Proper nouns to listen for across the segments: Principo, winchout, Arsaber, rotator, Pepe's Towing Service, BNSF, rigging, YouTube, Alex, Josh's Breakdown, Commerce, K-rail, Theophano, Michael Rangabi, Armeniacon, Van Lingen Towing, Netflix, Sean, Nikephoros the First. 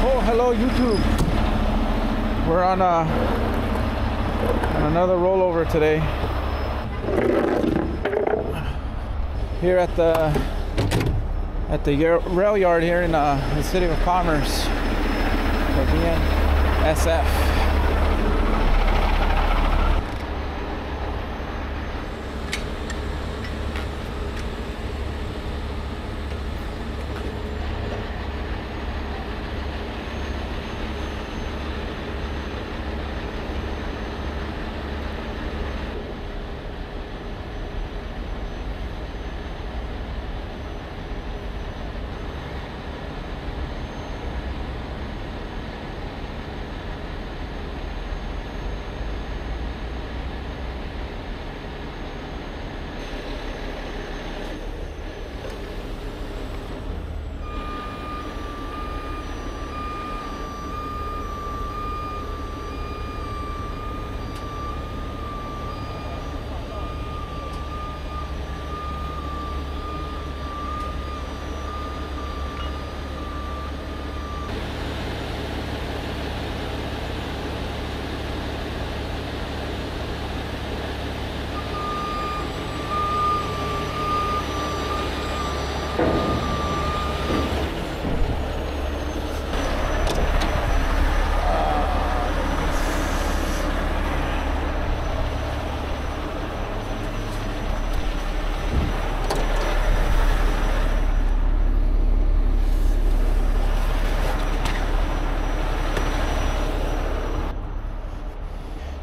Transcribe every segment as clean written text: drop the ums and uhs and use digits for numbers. Oh, hello YouTube. We're on another rollover today. Here at the rail yard here in the city of Commerce, or VNSF.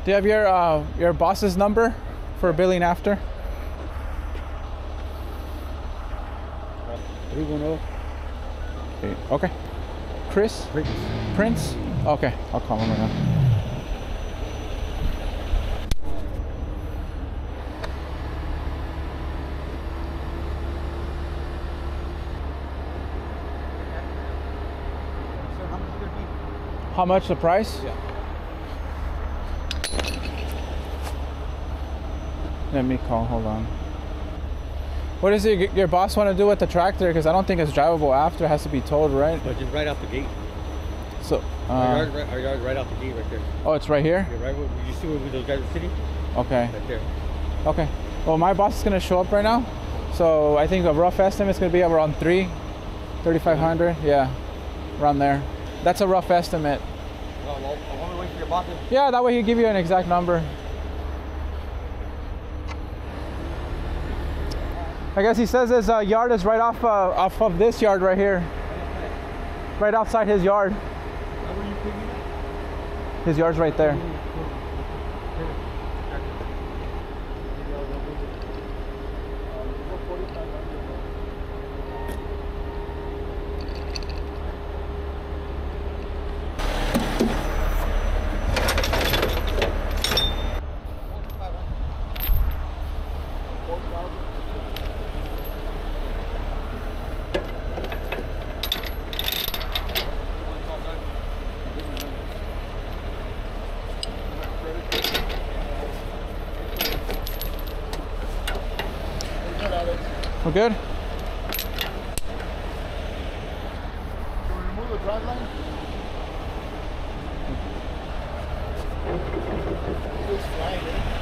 Do you have your boss's number for billing after? 310. Okay. Chris? Prince? Okay, I'll call him right now. So how much would it be? How much the price? Yeah. Let me call, hold on. What is it your boss want to do with the tractor? Because I don't think it's drivable after. It has to be towed, right? No, just right out the gate. So, our yard right out the gate right there. Oh, it's right here? Yeah, right where, you see where those guys are sitting? Okay. Right there. Okay. Well, my boss is going to show up right now. So I think a rough estimate is going to be around 3,500. Yeah, around there. That's a rough estimate. Well, I want to wait for your boss. Yeah, that way he'll give you an exact number. I guess he says his yard is right off of this yard right here. Right outside his yard. His yard's right there. We're good? Can we remove the drive line?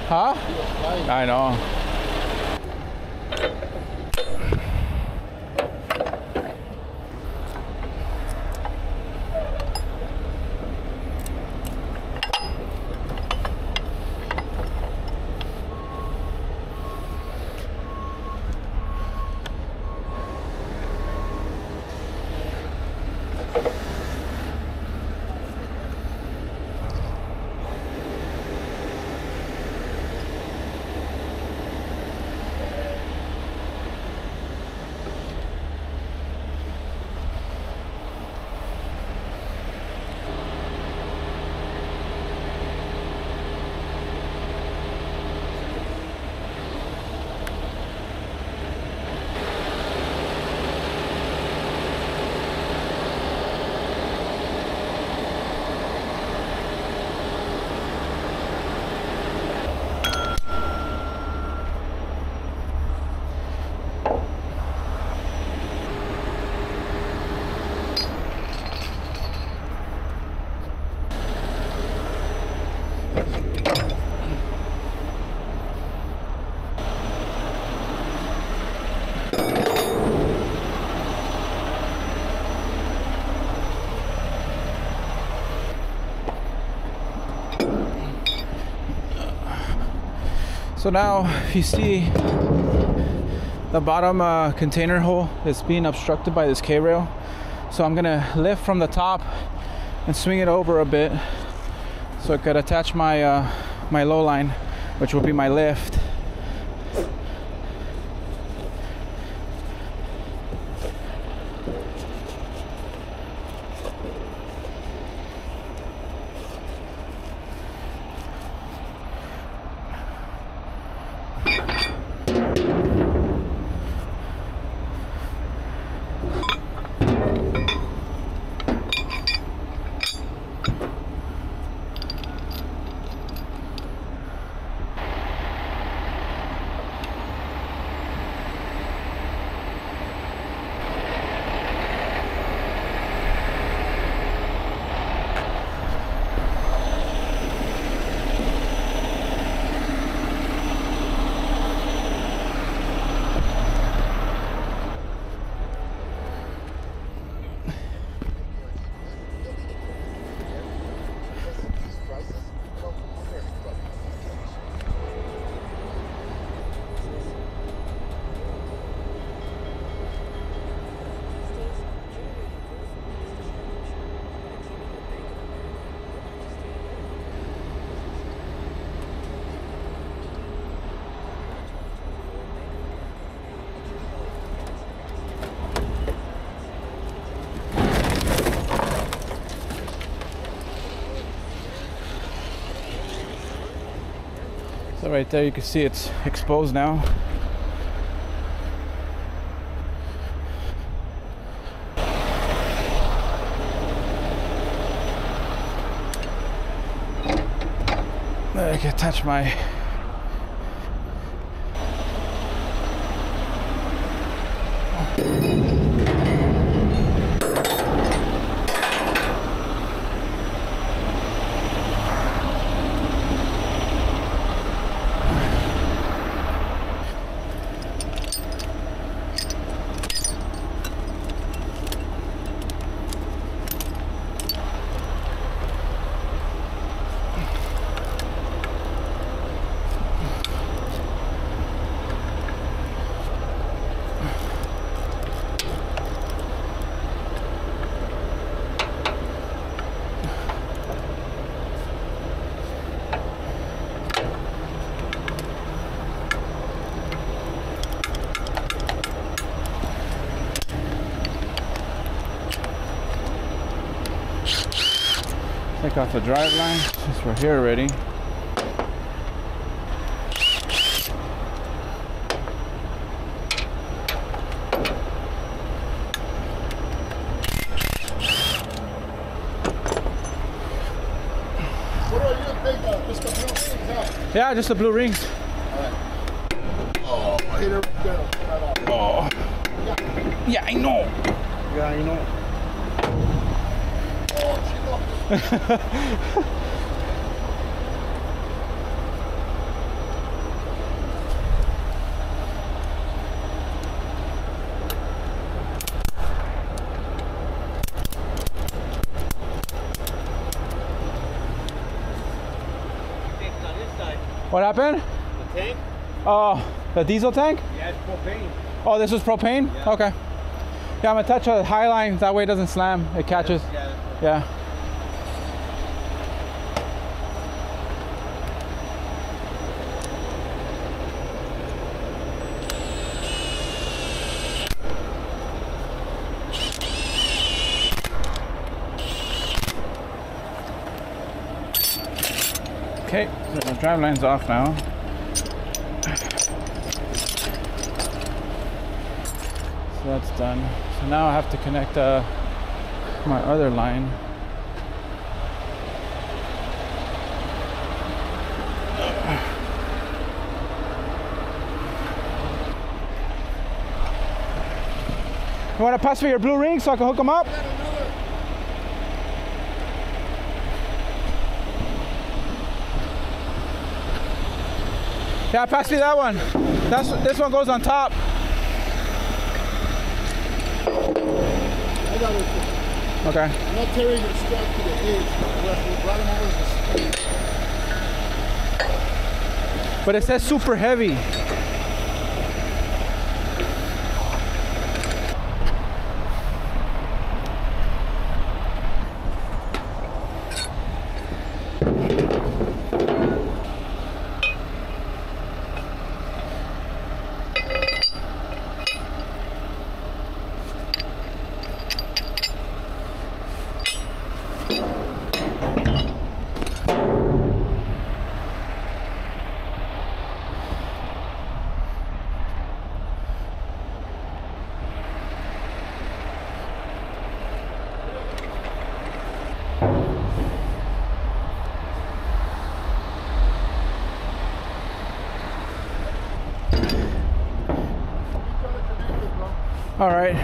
Huh? I know. So now if you see the bottom container hole is being obstructed by this K-rail. So I'm gonna lift from the top and swing it over a bit so I could attach my my low line, which will be my lift. So right there you can see it's exposed now. I can attach my take off the drive line since we're here already. What are you gonna take out? Just the blue rings out? Yeah, just the blue rings. All right. Oh, hit it right there. Oh. Yeah. Yeah, I know. Yeah, I know. What happened? The tank? Oh, the diesel tank? Yeah, it's propane. Oh, this is propane? Yeah. Okay. Yeah, I'm gonna touch a high line, that way it doesn't slam, it catches. Yeah. Yeah. Okay, so the drive line's off now. So that's done. So now I have to connect my other line. You want to pass me your blue ring so I can hook them up? Yeah, pass me that one. This one goes on top. I got it. Okay. I'm not tearing it straight to the edge, but we're right over the speed. But it says super heavy. All right. Oh,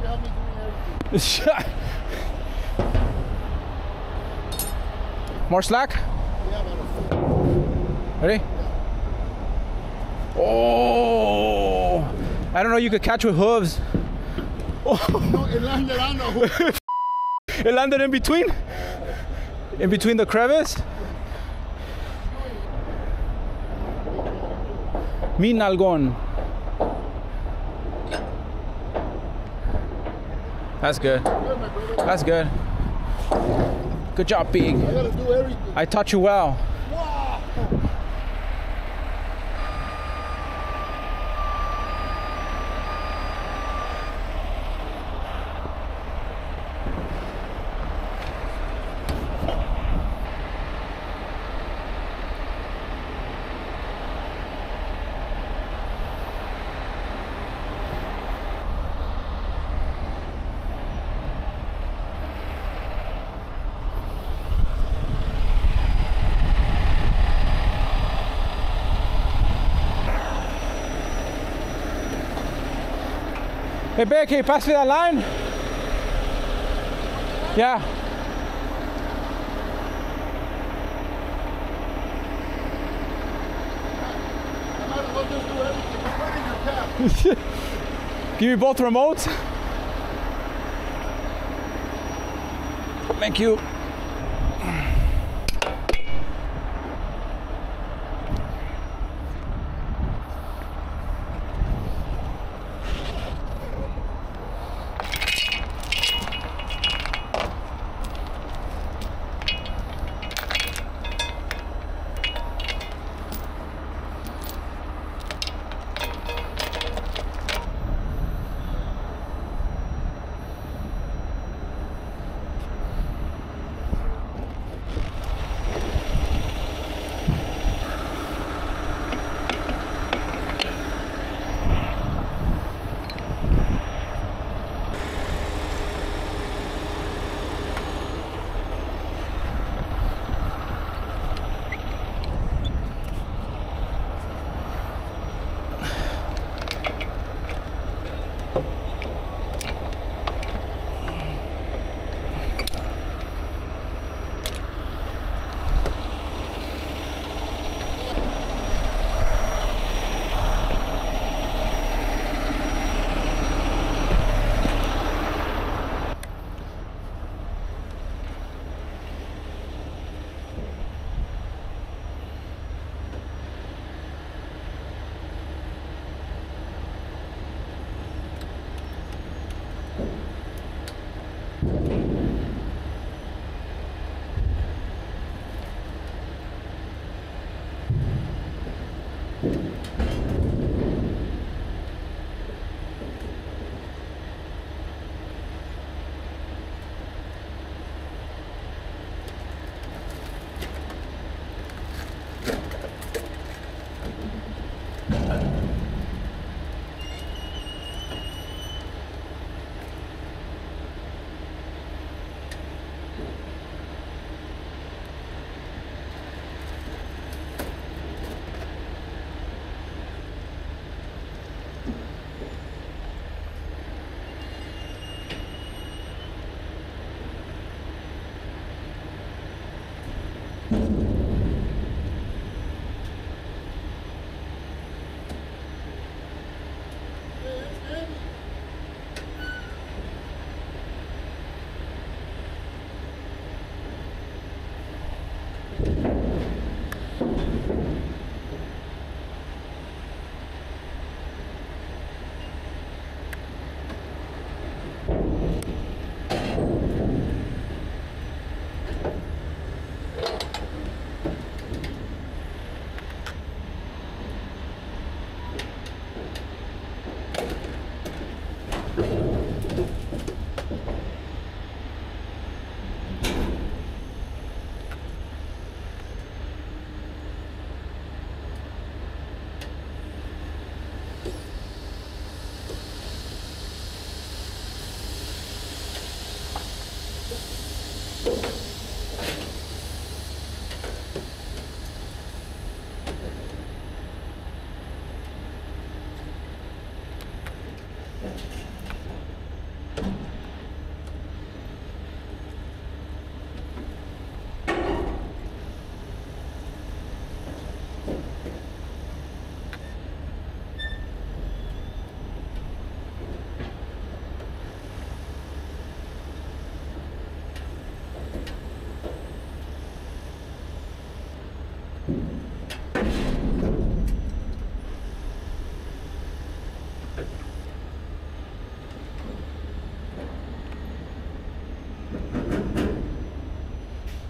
you have me doing everything. More slack? Yeah, man. Ready? Yeah. Oh! I don't know, you could catch with hooves. Oh. No, it landed on the hoof. It landed in between? In between the crevice? Mi nalgón. That's good. That's good. Good job, Big. I gotta do everything. I taught you well. Wow. Hey, Beck, can you pass me that line? Yeah. I might as well just do everything. I'm right in your cap. Give me both remotes. Thank you.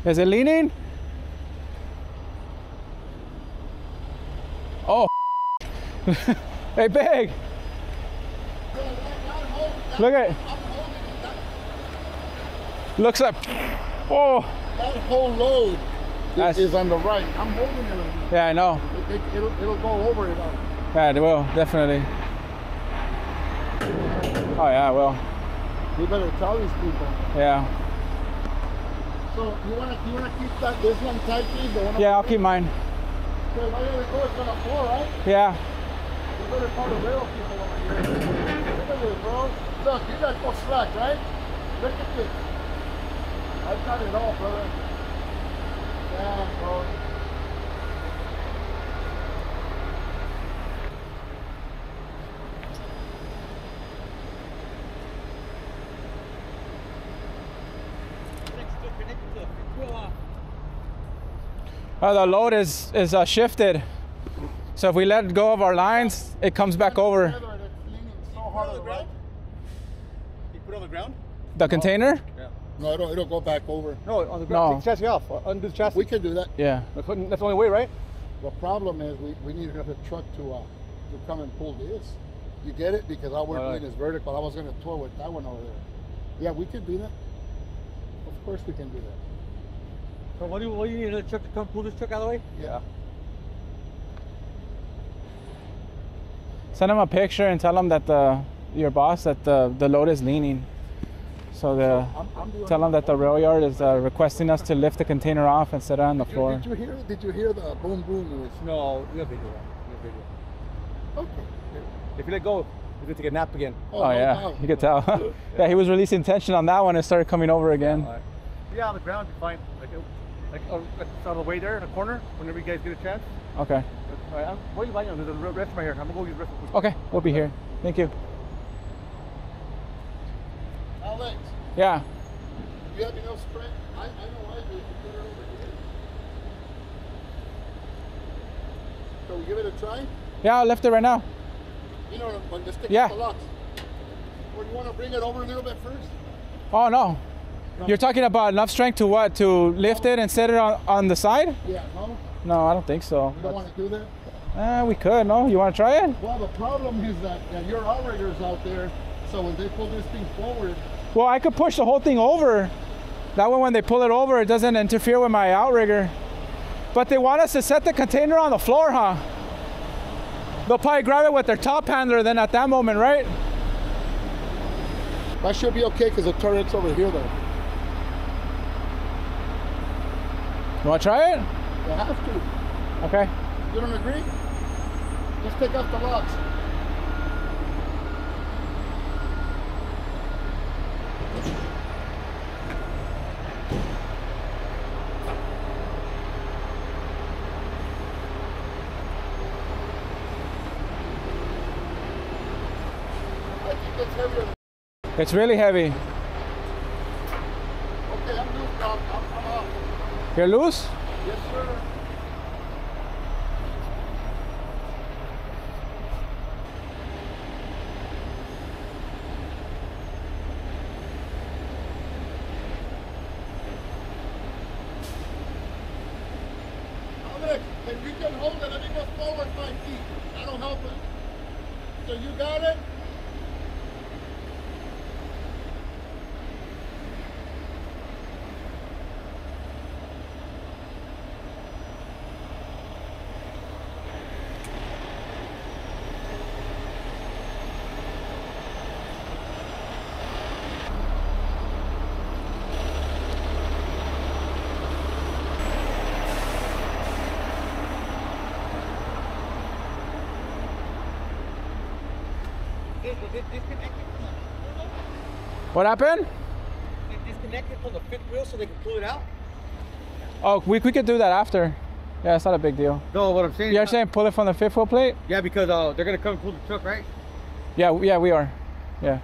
Is it leaning? Oh, hey, big. Look at it. Looks up. Oh. That whole load is on the right. I'm holding it. Yeah, I know. It'll go over it. Yeah, it will, definitely. Oh, yeah, it will. You better tell these people. Yeah. So you wanna keep this one tight, please? Yeah, I'll keep mine. So if I let it go, it's gonna fall, right? Yeah. You better call the rail people over here. Look at this, bro. Look, you got no slack, right? Look at this. I've got it all, brother. Yeah, bro. Oh, the load is shifted, so if we let go of our lines, it comes back over. You put it on the ground? The container? Yeah. No, it'll go back over. No, on the ground. No. Take the chassis off. Undo the chassis. We can do that. Yeah. That's the only way, right? The problem is we need another truck to come and pull this. You get it? Because I wasn't doing this vertical. I was going to tour with that one over there. Yeah, we can do that. Of course we can do that. So what do you need another truck to come pull this truck out of the way? Yeah. Send him a picture and tell him that your boss that the load is leaning. So tell him that the rail yard is requesting us to lift the container off and set it on the floor. Did you hear the boom boom noise? No, no video. No video. Okay. If you let go, you're going to take a nap again. Oh yeah, wow. You could tell. Yeah, he was releasing tension on that one and started coming over again. Yeah, right. Yeah, on the ground you're fine. Like it's on the way there in the corner, whenever you guys get a chance. Okay. All right, what are you buying? There's a rest right here. I'm going to go get the rest of the food. Okay, we'll be here. Thank you. Alex. Yeah. You have enough strength? I know I do. You put it over here. So we give it a try? Yeah, I'll lift it right now. You know, like the stick is a lot. Or do you want to bring it over a little bit first? Oh, no. You're talking about enough strength to what? To lift it and set it on the side? Yeah, no? No, I don't think so. You don't want to do that? We could, no? You want to try it? Well, the problem is that your operators out there, so when they pull this thing forward... Well, I could push the whole thing over. That way when they pull it over, it doesn't interfere with my outrigger. But they want us to set the container on the floor, huh? They'll probably grab it with their top handler then at that moment, right? That should be okay because the turret's over here, though. You want to try it? You have to. Okay. You don't agree? Let's take off the locks. I think it's heavier. It's really heavy. You're loose? Yes, sir. Alex, if you can hold it, let me go forward 5 feet. That'll help it. So you got it? What happened? They disconnected from the fifth wheel so they can pull it out? Oh, we could do that after. Yeah, it's not a big deal. No, what I'm saying. You're saying pull it from the fifth wheel plate? Yeah, because they're gonna come and pull the truck, right? Yeah, yeah, we are. Yeah.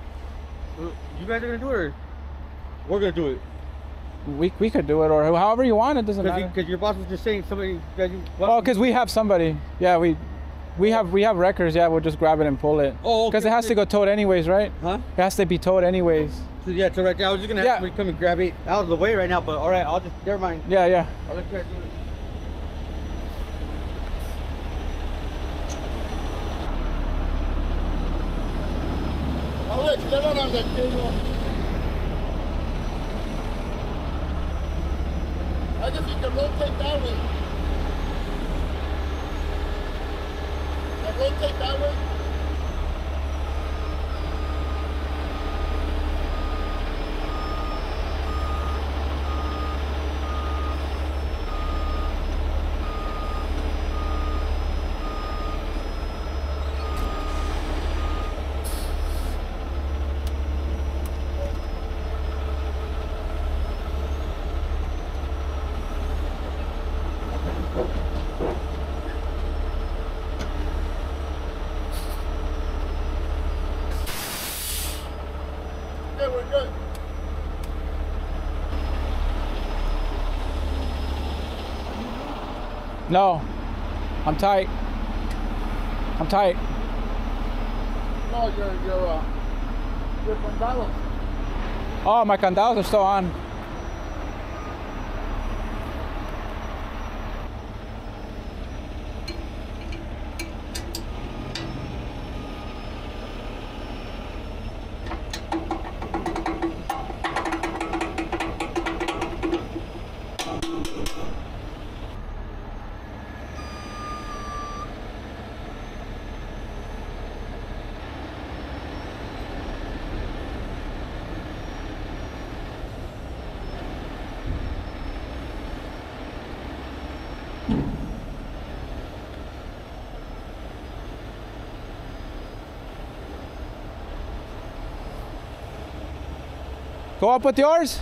You guys are gonna do it, or we're gonna do it? We could do it, or however you want. It doesn't matter. Because your boss was just saying somebody. That you, oh, because we have somebody. Yeah, we have records. Yeah, we'll just grab it and pull it. Oh, because okay. It has to go towed anyways, right? Huh? It has to be towed anyways. So, yeah, so right there, I was just gonna have somebody come and grab it out of the way right now. But all right, I'll just never mind. Yeah, yeah. I'll let you guys do it. Alex, get on that cable. I guess you can rotate that way. Now rotate that way. No, I'm tight. I'm tight. No, your candados. Oh, my candados are still on. Go up with yours.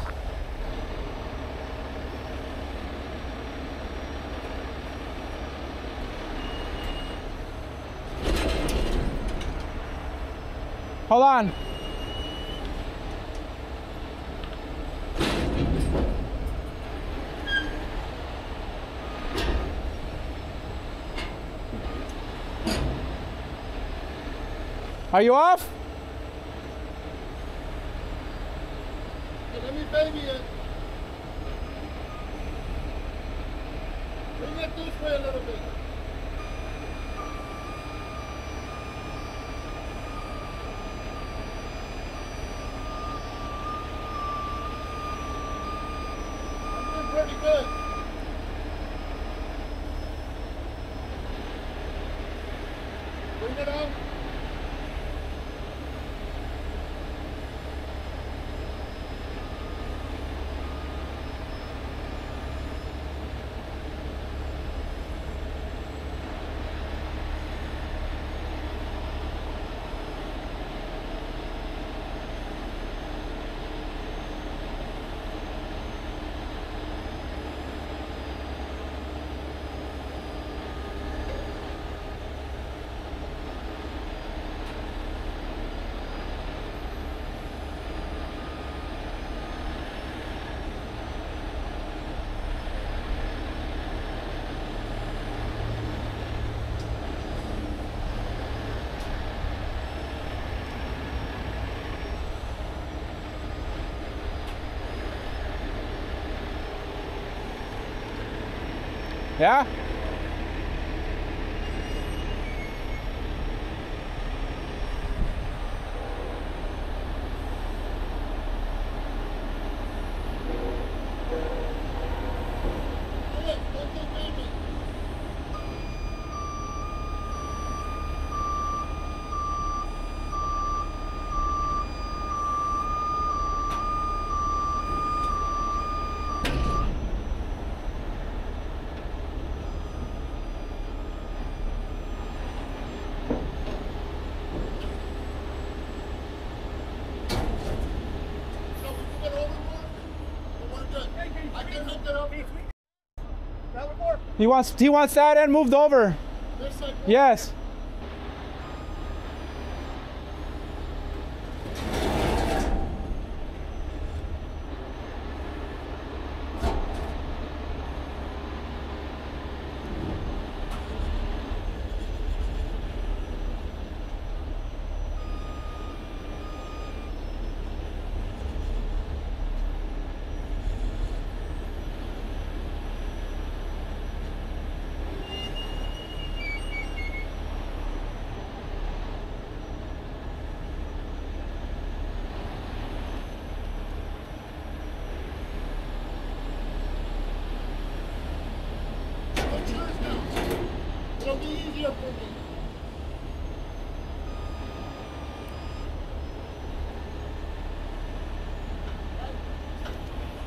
Hold on. Are you off? Baby, bring it this way a little bit. I'm doing pretty good. Bring it out. Yeah? can hook it up if we can. That would work. He wants that end moved over. This side. Yes.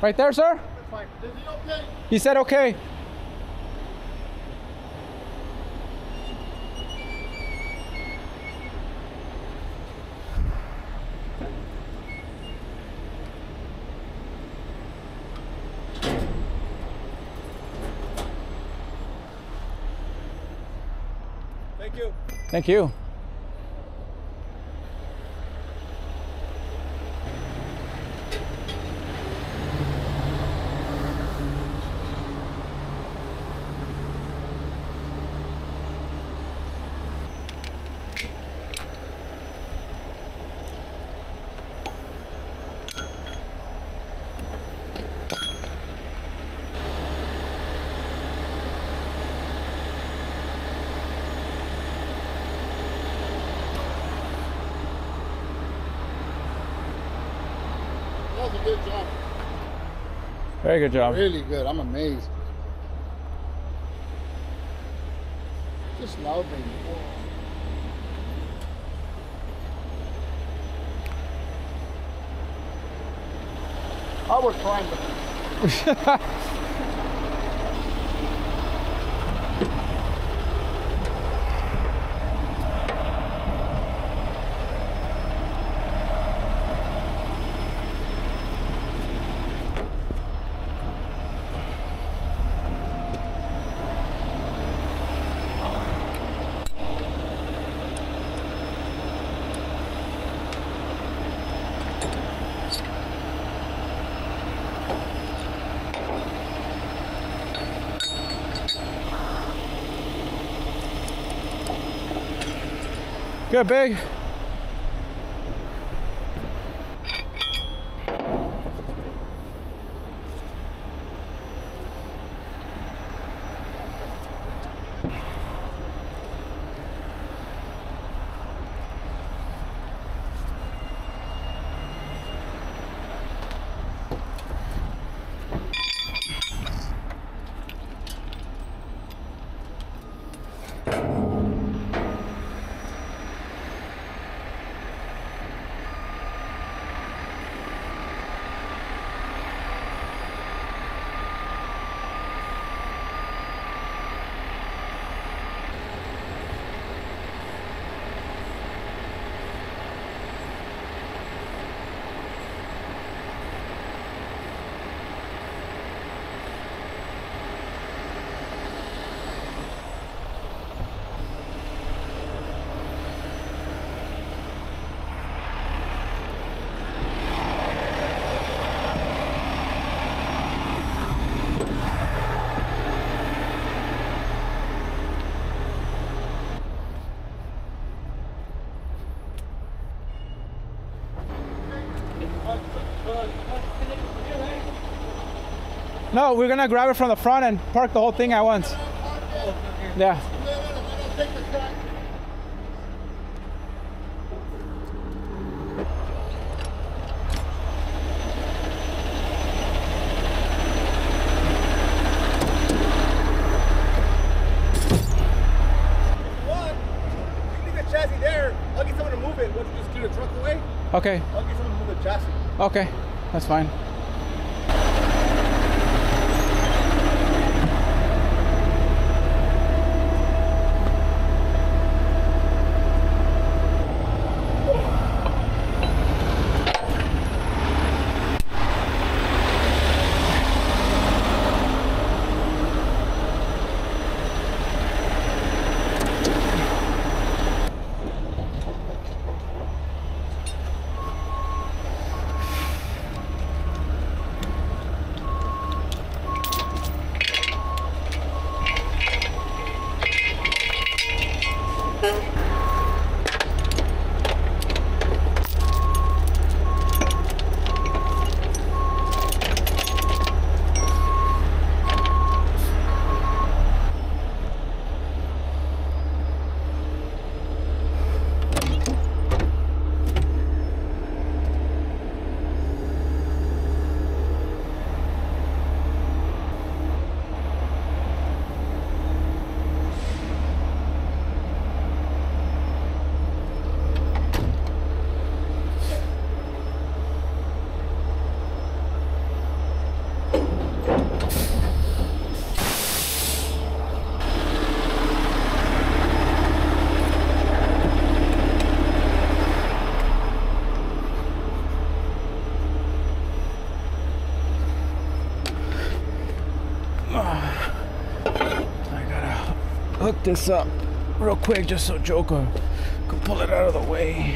Right there, sir? That's fine. Is he okay? He said okay. Thank you. Thank you. Good job. Very good job. Really good. I'm amazed. Just loving it. I would climb it. Good, big. No, we're gonna grab it from the front and park the whole thing at once. Yeah. What? You leave the chassis there. I'll get someone to move it. What, you just do the truck away? Okay. I'll get someone to move the chassis. Okay, that's fine. hook this up real quick just so Joker can pull it out of the way.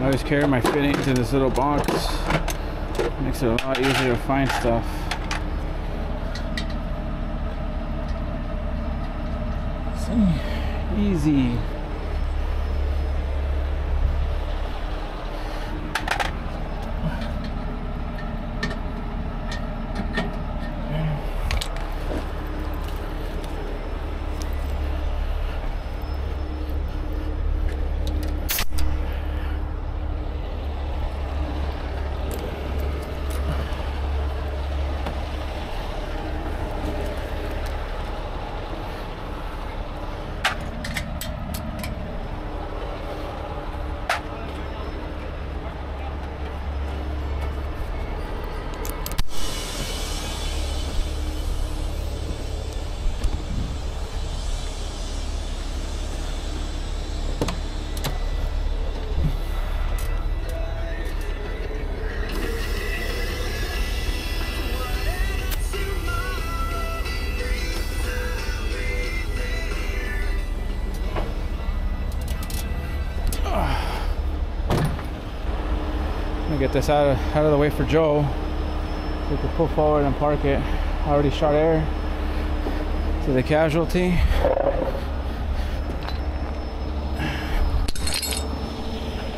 I always carry my fittings in this little box. Makes it a lot easier to find stuff. It's easy. Get this out of the way for Joe. We can pull forward and park it. I already shot air to the casualty.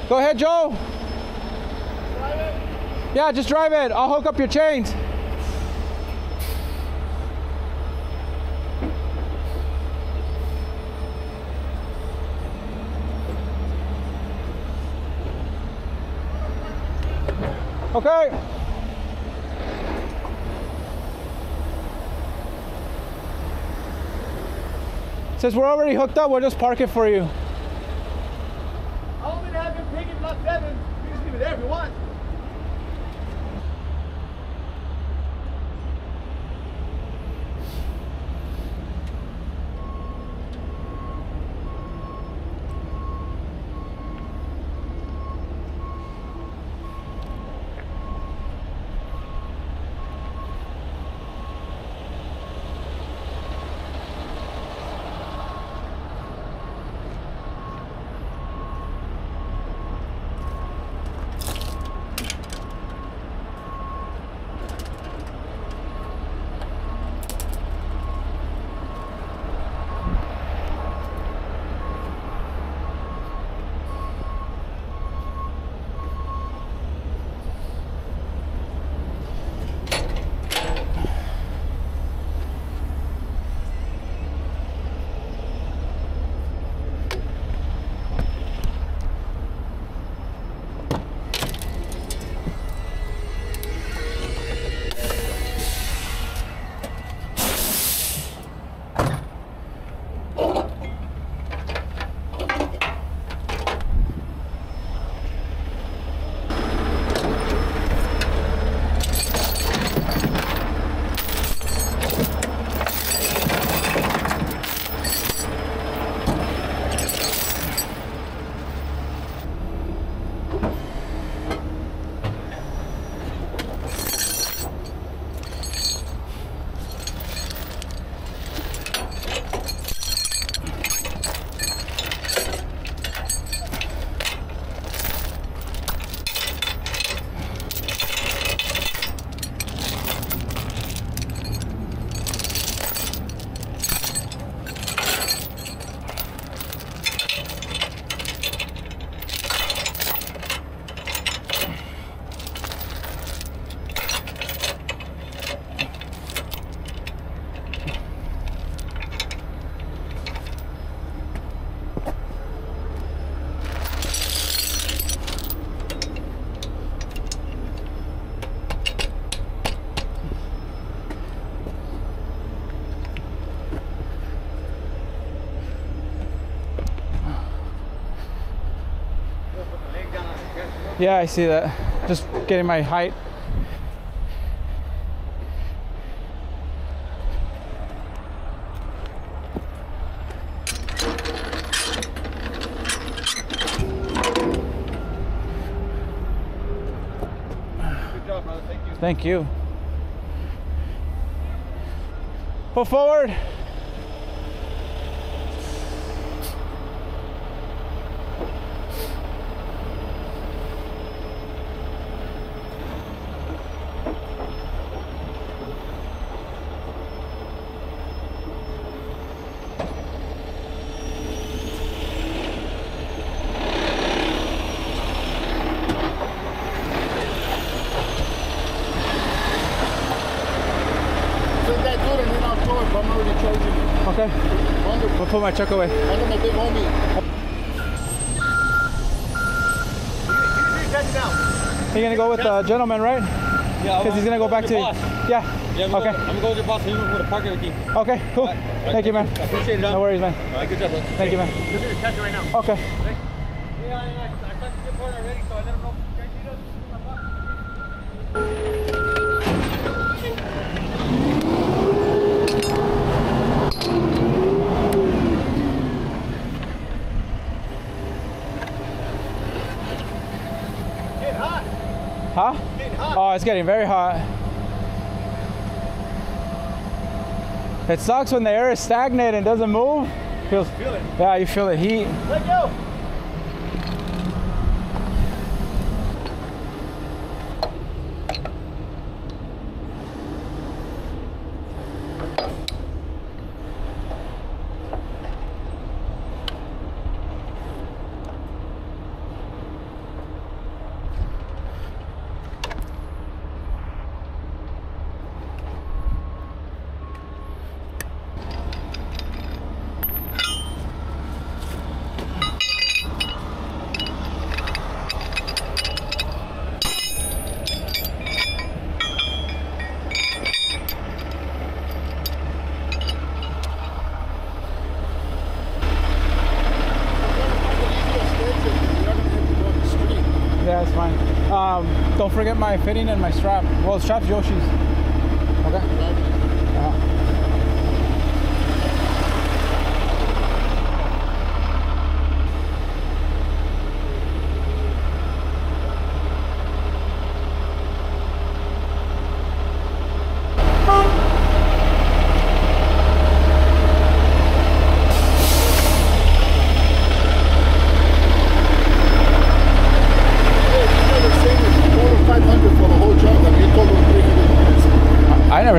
Go ahead, Joe. Drive it. Yeah, just drive it. I'll hook up your chains. Okay. Since we're already hooked up, we'll just park it for you. I'll only have him pick it block 7. You can just leave it there if you want. Yeah, I see that. Just getting my height. Good job, brother. Thank you. Thank you. Pull forward. Put my chuck away. I know my big homie. You're gonna go with the gentleman, right? Yeah. Because he's gonna go back to. Yeah. Yeah. Okay. I'm gonna go with your boss. He's gonna go to the parking key. Okay. Cool. Right. Thank you, man. I appreciate it. No worries, man. All right. Good job, man. Thank you, man. We're gonna catch it right now. Okay. Yeah, I touched your board already, so I never know. Huh? Oh, it's getting very hot. It sucks when the air is stagnant and doesn't move. Feel it. Yeah, you feel the heat. Let go. Don't forget my fitting and my strap. Well, the strap's Yoshi's. Okay?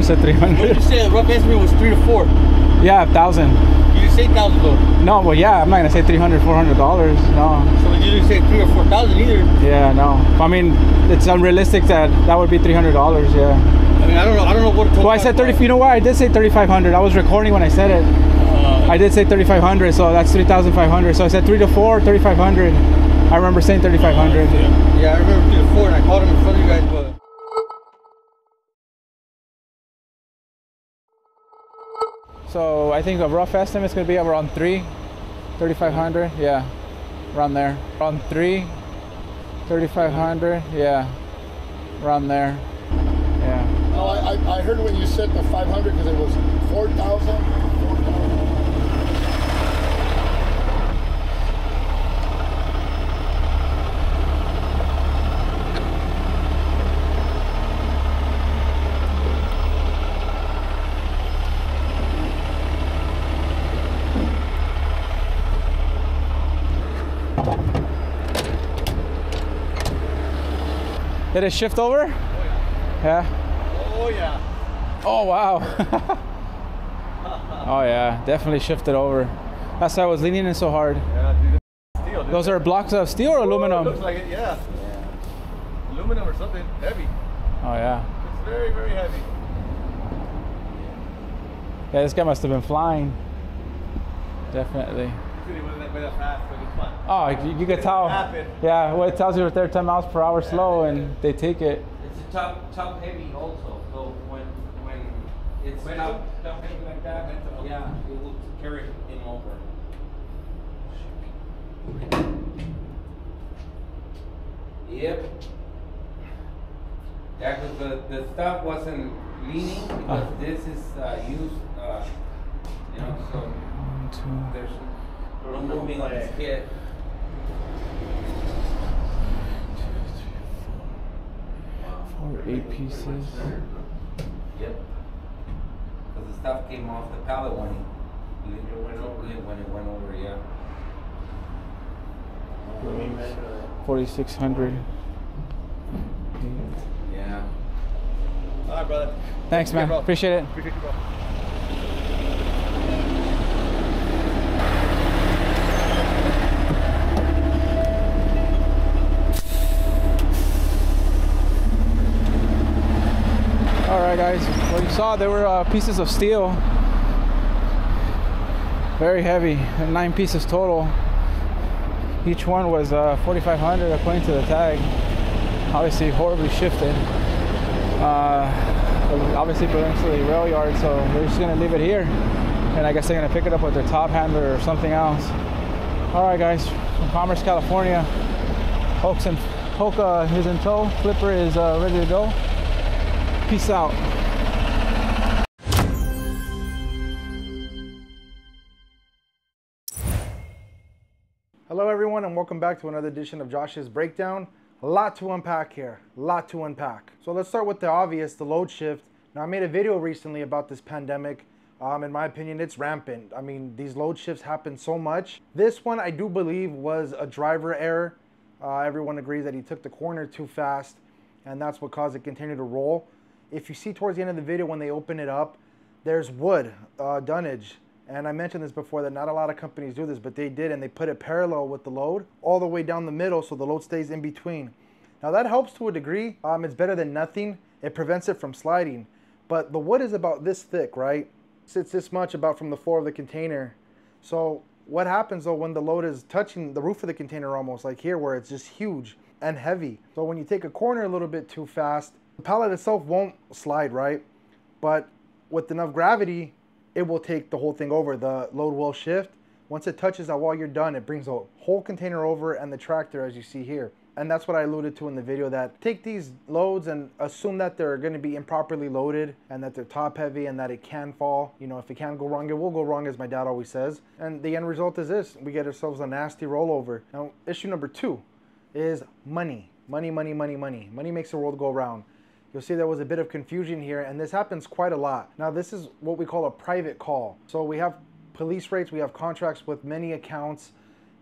Said 300. Well, you said the rough estimate was 3 to 4. Yeah, 1,000. You say 1,000 though. No, well, yeah, I'm not gonna say $300, $400. No. So you didn't say 3 or 4,000 either. Yeah, no. I mean, it's unrealistic that would be $300. Yeah. I mean, I don't know what. Well, I said 30. You know what? I did say 3,500. I was recording when I said it. I did say 3,500, so that's 3,500. So I said 3 to 4, 3,500. I remember saying 3,500. Yeah, I remember 3 to 4, and I called him in front of you guys, but. So I think a rough estimate is going to be around 3,500, yeah, around there. Around 3,500, yeah, around there, yeah. No, I heard when you said the 500 because it was 4,000. Did it shift over? Oh, yeah. Yeah. Oh, yeah. Oh, wow. Oh, yeah. Definitely shifted over. That's why I was leaning in so hard. Yeah, dude. Steel, dude. Those are blocks of steel or aluminum? It looks like it, yeah. Aluminum or something heavy. Oh, yeah. It's very, very heavy. Yeah, this guy must have been flying. Definitely. Oh, you could tell. Yeah, well, it tells you if they're 10 miles per hour slow, and they take it. It's a top heavy also. So when it's top heavy like that, yeah, it will carry him over. Yep. Yeah, because the stuff wasn't leaning because this is used, you know, so there's no moving like this kid. 4 8 pieces. Yep. Because the stuff came off the pallet when it went over. When it went over, yeah. 4,600. Yeah. All right, brother. Thanks, man. Appreciate it. Appreciate you, bro. All right, guys. Well, you saw there were pieces of steel. Very heavy. 9 pieces total. Each one was 4,500 according to the tag. Obviously horribly shifted. Obviously belongs to the rail yard, so they're just gonna leave it here. And I guess they're gonna pick it up with their top handler or something else. All right, guys, from Commerce, California. Hoka is in tow. Flipper is ready to go. Peace out. Hello everyone, and welcome back to another edition of Josh's Breakdown. A lot to unpack here, a lot to unpack. So let's start with the obvious, the load shift. Now I made a video recently about this pandemic. In my opinion, it's rampant. I mean, these load shifts happen so much. This one I do believe was a driver error. Everyone agrees that he took the corner too fast, and that's what caused the container to roll. If you see towards the end of the video when they open it up, there's wood, dunnage. And I mentioned this before that not a lot of companies do this, but they did, and they put it parallel with the load all the way down the middle so the load stays in between. Now that helps to a degree. It's better than nothing. It prevents it from sliding. But the wood is about this thick, right? It sits this much about from the floor of the container. So what happens though when the load is touching the roof of the container almost, like here where it's just huge and heavy. So when you take a corner a little bit too fast, the pallet itself won't slide, right? But with enough gravity, it will take the whole thing over. The load will shift. Once it touches that wall, you're done. It brings the whole container over and the tractor, as you see here. And that's what I alluded to in the video, that take these loads and assume that they're going to be improperly loaded and that they're top heavy and that it can fall. You know, if it can go wrong, it will go wrong, as my dad always says. And the end result is this. We get ourselves a nasty rollover. Now, issue number 2 is money. Money, money, money, money. Money makes the world go round. You'll see there was a bit of confusion here, and this happens quite a lot. Now, this is what we call a private call. So we have police rates, we have contracts with many accounts,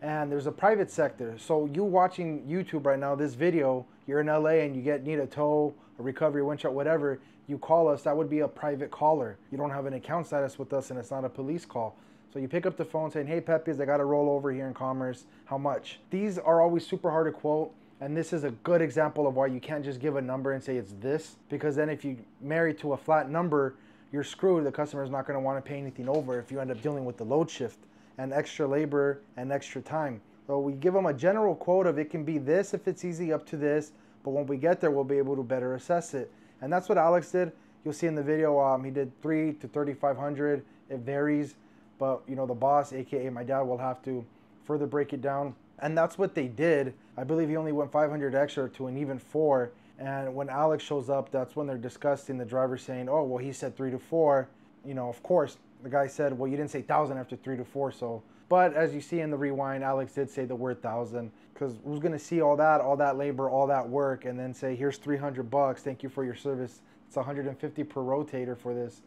and there's a private sector. So you watching YouTube right now, this video, you're in LA and you need a tow, a recovery, winch out, whatever, you call us, that would be a private caller. You don't have an account status with us, and it's not a police call. So you pick up the phone saying, hey, Pepes, I got a rollover here in Commerce, how much? These are always super hard to quote. And this is a good example of why you can't just give a number and say it's this, because then if you marry to a flat number, you're screwed. The customer's not gonna wanna pay anything over if you end up dealing with the load shift and extra labor and extra time. So we give them a general quote of it can be this if it's easy up to this, but when we get there, we'll be able to better assess it. And that's what Alex did. You'll see in the video, he did 3 to 3,500. It varies, but you know, the boss, AKA my dad, will have to further break it down. And that's what they did. I believe he only went 500 extra to an even 4. And when Alex shows up, that's when they're discussing the driver saying, oh, well, he said 3 to 4. You know, of course, the guy said, well, you didn't say 1,000 after 3 to 4. So, but as you see in the rewind, Alex did say the word 1,000, because who's going to see all that labor, all that work, and then say, here's $300. Thank you for your service. It's 150 per rotator for this.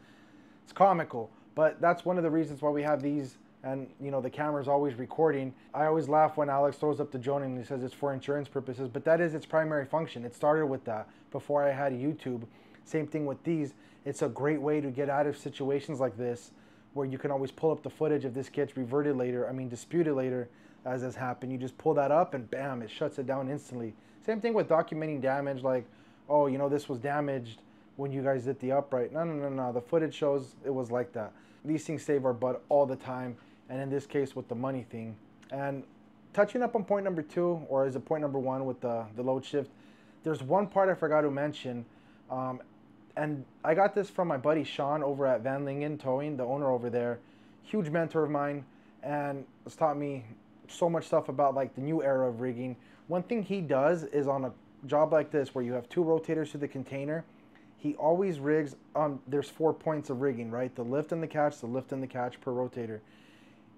It's comical, but that's one of the reasons why we have these. And you know, the camera's always recording. I always laugh when Alex throws up the Joan and he says it's for insurance purposes, but that is its primary function. It started with that before I had YouTube. Same thing with these. It's a great way to get out of situations like this where you can always pull up the footage if this gets reverted later, I mean disputed later, as has happened. You just pull that up and bam, it shuts it down instantly. Same thing with documenting damage, like, oh, you know, this was damaged when you guys did the upright. No, no, no, no, the footage shows it was like that. These things save our butt all the time. And in this case with the money thing. And touching up on point number 2, or is it point number 1 with the load shift, there's one part I forgot to mention. And I got this from my buddy Sean over at Van Lingen Towing, the owner over there, huge mentor of mine, and has taught me so much stuff about like the new era of rigging. One thing he does is on a job like this where you have two rotators to the container, he always rigs, there's 4 points of rigging, right? The lift and the catch, the lift and the catch per rotator.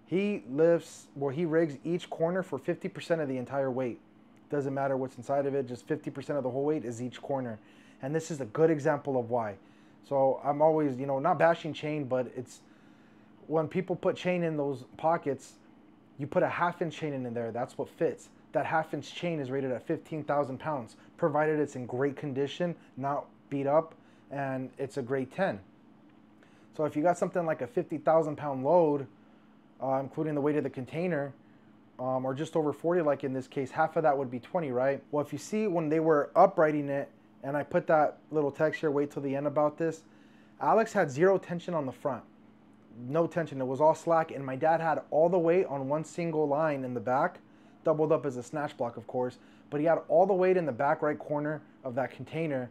He rigs each corner for 50% of the entire weight. Doesn't matter what's inside of it, just 50% of the whole weight is each corner. And this is a good example of why. So I'm always, you know, not bashing chain, but it's when people put chain in those pockets, you put a half-inch chain in there, that's what fits. That half-inch chain is rated at 15,000 pounds, provided it's in great condition, not beat up, and it's a grade 10. So if you got something like a 50,000 pound load, including the weight of the container, or just over 40, like in this case, half of that would be 20, right? Well, if you see when they were uprighting it, and I put that little text here, wait till the end about this, Alex had zero tension on the front. No tension, it was all slack, and my dad had all the weight on one single line in the back, doubled up as a snatch block, of course, but he had all the weight in the back right corner of that container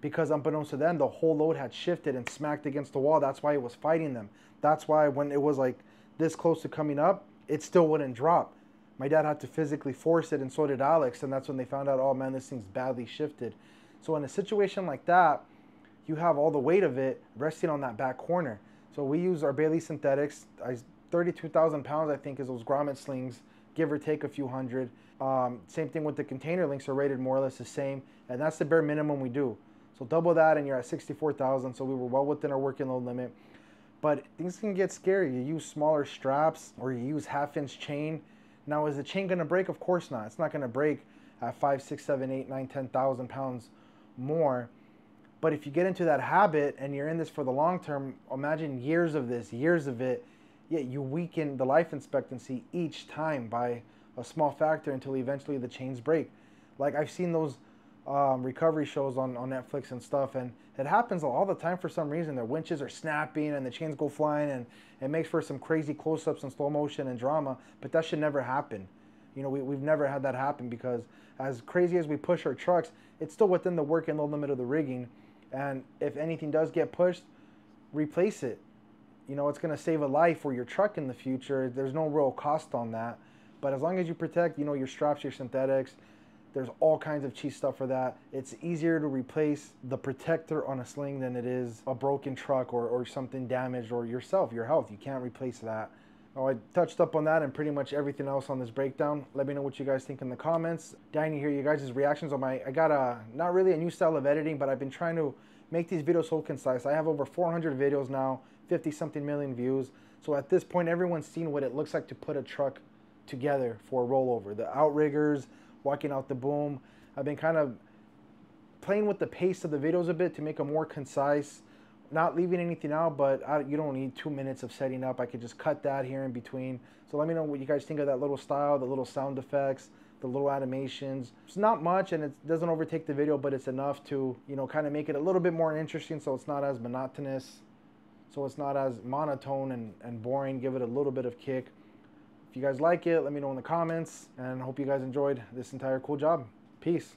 because unbeknownst to them, the whole load had shifted and smacked against the wall. That's why it was fighting them. That's why when it was like this close to coming up, it still wouldn't drop. My dad had to physically force it, and so did Alex, and that's when they found out, oh man, this thing's badly shifted. So in a situation like that, you have all the weight of it resting on that back corner. So we use our Bailey synthetics, 32,000 pounds I think is those grommet slings, give or take a few hundred. Same thing with the container links, are rated more or less the same, and that's the bare minimum we do. So double that and you're at 64,000, so we were well within our working load limit. But things can get scary. You use smaller straps or you use half-inch chain. Now is the chain gonna break? Of course not. It's not gonna break at 5, 6, 7, 8, 9, 10,000 pounds more. But if you get into that habit and you're in this for the long term, imagine years of this, years of it, yet you weaken the life expectancy each time by a small factor until eventually the chains break. Like I've seen those recovery shows on Netflix and stuff, and it happens all the time for some reason. Their winches are snapping and the chains go flying, and it makes for some crazy close-ups and slow motion and drama, but that should never happen. You know, we've never had that happen because as crazy as we push our trucks, it's still within the work and load limit of the rigging. And if anything does get pushed, replace it. You know, it's gonna save a life or your truck in the future. There's no real cost on that. But as long as you protect, you know, your straps, your synthetics, there's all kinds of cheap stuff for that. It's easier to replace the protector on a sling than it is a broken truck or something damaged or yourself, your health. You can't replace that. Oh, I touched up on that and pretty much everything else on this breakdown. Let me know what you guys think in the comments. Dying to hear you guys' reactions on my, I got a, not really a new style of editing, but I've been trying to make these videos so concise. I have over 400 videos now, 50 something million views. So at this point, everyone's seen what it looks like to put a truck together for a rollover. The outriggers, walking out the boom. I've been kind of playing with the pace of the videos a bit to make them more concise, not leaving anything out, but you don't need 2 minutes of setting up. I could just cut that here in between. So let me know what you guys think of that little style, the little sound effects, the little animations. It's not much and it doesn't overtake the video, but it's enough to, you know, kind of make it a little bit more interesting so it's not as monotonous, so it's not as monotone and boring. Give it a little bit of kick. If you guys like it, let me know in the comments, and hope you guys enjoyed this entire cool job. Peace.